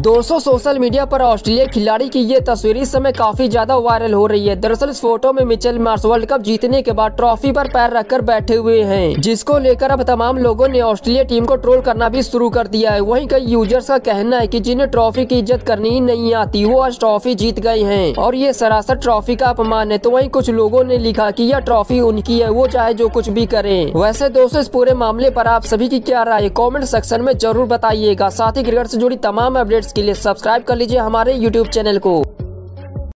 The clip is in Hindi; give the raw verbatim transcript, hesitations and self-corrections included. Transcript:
दोस्तों सोशल मीडिया पर ऑस्ट्रेलिया खिलाड़ी की ये तस्वीर इस समय काफी ज्यादा वायरल हो रही है। दरअसल इस फोटो में मिचेल मार्श वर्ल्ड कप जीतने के बाद ट्रॉफी पर पैर रखकर बैठे हुए हैं, जिसको लेकर अब तमाम लोगों ने ऑस्ट्रेलिया टीम को ट्रोल करना भी शुरू कर दिया है। वहीं कई यूजर्स का कहना है कि जिन्हें ट्रॉफी की इज्जत करनी ही नहीं आती वो आज ट्रॉफी जीत गए हैं और ये सरासर ट्रॉफी का अपमान है। तो वहीं कुछ लोगों ने लिखा कि यह ट्रॉफी उनकी है, वो चाहे जो कुछ भी करे। वैसे दोस्तों इस पूरे मामले पर आप सभी की क्या राय है कॉमेंट सेक्शन में जरूर बताइएगा। साथ ही क्रिकेट से जुड़ी तमाम अपडेट के लिए सब्सक्राइब कर लीजिए हमारे यूट्यूब चैनल को।